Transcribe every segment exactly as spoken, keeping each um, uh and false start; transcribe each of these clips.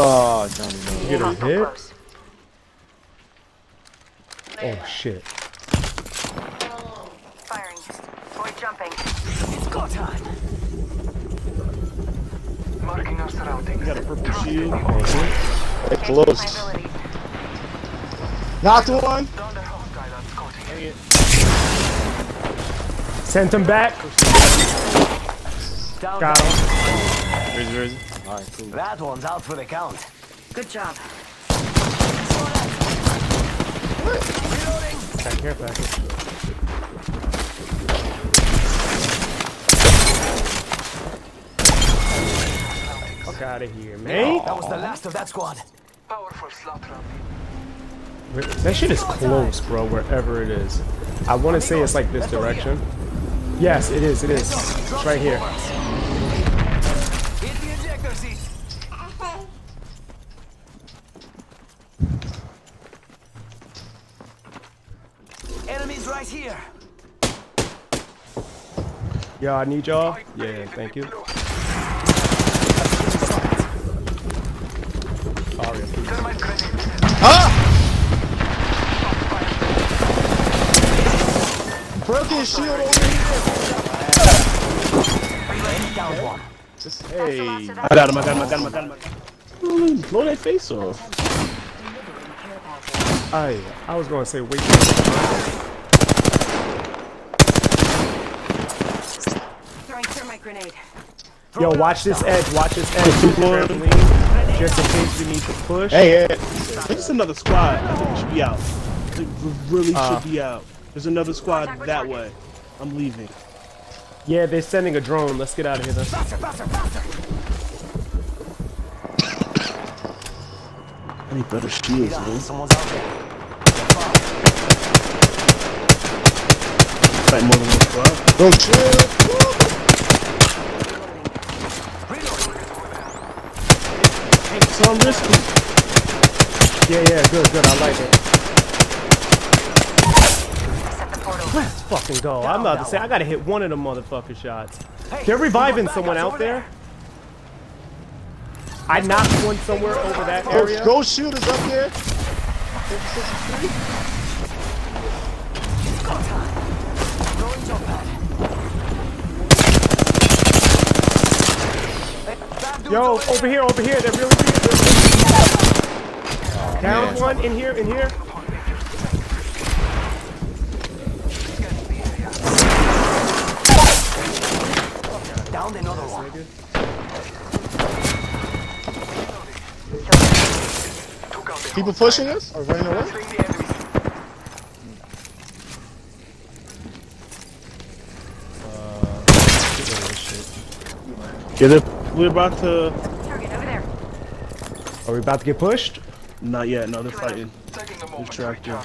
Oh, Johnny. You get her hit? Oh, shit. Firing. Boy jumping. It's go time. Marking our surroundings. You got a purple shield. Oh, shit. Hey, close. Knocked one! Sent him back! Got him. Where's, where's it? All right, cool. That one's out for the count. Good job. Back here, back here. Fuck out of here, man. That was the last of that squad. Powerful slot round. That shit is close, bro, wherever it is. I want to say it's like this direction. Yes, it is, it is. It's right here. Enemies right here. Yo, I need y'all. Yeah, thank you. Sorry. Ah! Broken shield over here! Hey. Just, hey. I got him, I got him, I got him, I got him. Ooh, blow that face off. I, I was gonna say, wait. Throwing thermite grenade. Yo, watch this edge, watch this edge. Just in case we need to push. Hey, hey. There's another squad. I think it should be out. It really uh, should be out. There's another squad that way. I'm leaving. Yeah, they're sending a drone. Let's get out of here then. Faster, faster, faster. I need better shields, man. Someone's out there. Fight more than one squad. Don't chill. Hey, so I'm risky. Yeah, yeah, good, good. I like it. Let's fucking go. I'm about to say, I gotta hit one of them motherfucking shots. They're reviving someone out there. I knocked one somewhere over that area. Go shooters up there. Yo, over here, over here. They're really good. Down one in here, in here. Down another one. People pushing us or running away? Uh, get it. We're about to. Target over there. Are we about to get pushed? Not yet. No, they're fighting. They're tracked down.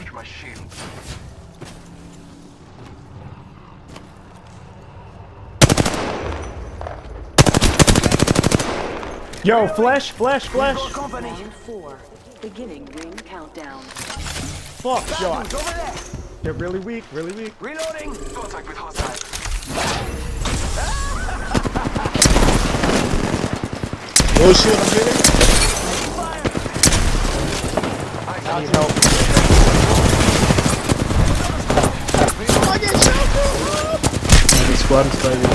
Yo, flash, flash, flash. Four, beginning ring countdown. Fuck, yo. They're really weak, really weak. Reloading. Contact with hostile. Oh shit, I'm hitting. I need help. I get shot. The squad is fighting.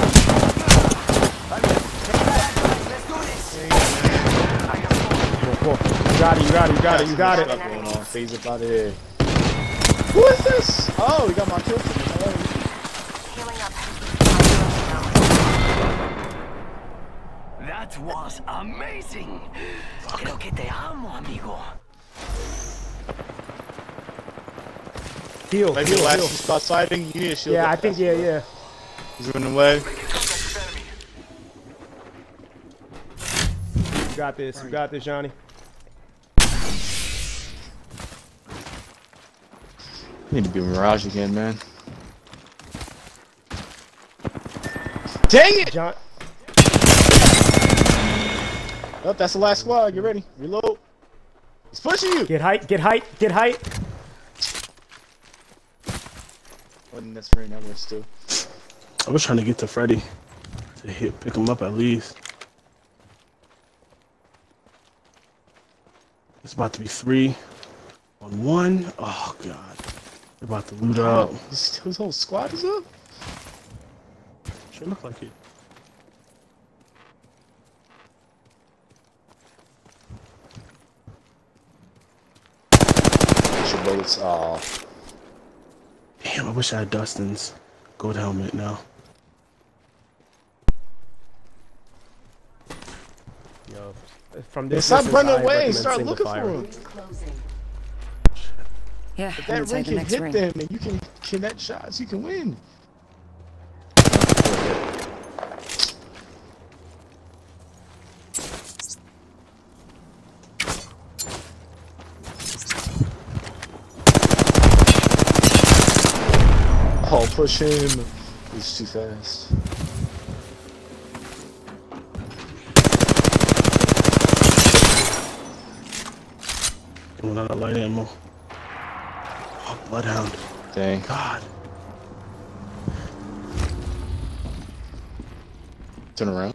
You got it, you got it, you got it, you got it. Who is this? Oh, we got my kill. That was amazing. Creo que te amo, amigo. Heal. Maybe he'll actually start siding. You need a shield. Yeah, I think, yeah, yeah. He's running away. You got this, you got this, Johnny. Need to be Mirage again, man. Dang it! John. Oh, that's the last squad. Get ready. Reload. He's pushing you. Get height. Get height. Get height. Wasn't this right now? Worse too. I was trying to get to Freddy to hit, pick him up at least. It's about to be three on one. Oh, God. They're about to loot up. This, this whole squad is up? Sure look like it. Your bullets off. Damn, I wish I had Dustin's gold helmet now. Yo, from this. Stop running away! Start looking for him. Yeah, if that ring can hit them, and you can connect shots, you can win. Oh, push him. He's too fast. Without a light ammo. Oh, bloodhound. Dang. God. Turn around.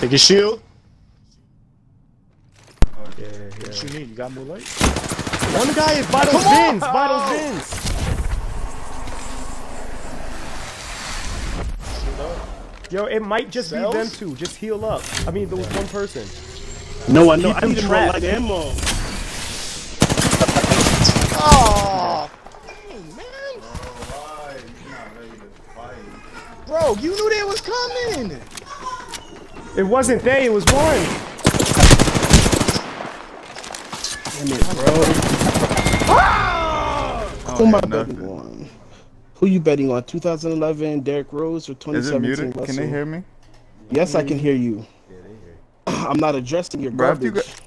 Take your shield. Yeah, yeah. What you need? You got more light? One guy is vital bins! Vital bins! Yo, it might just Cells? be them two. Just heal up. I mean, there was one person. No, I know. I need more light ammo. Aww. Hey, man. Bro, you knew they was coming! It wasn't they, it was one. Damn it, bro. Oh, Who am I betting on? Who you betting on? two thousand eleven Derrick Rose or twenty seventeen? Is it muted? Can they hear me? Yes, I can hear you. Yeah, they hear you. I'm not addressing your garbage. Bro,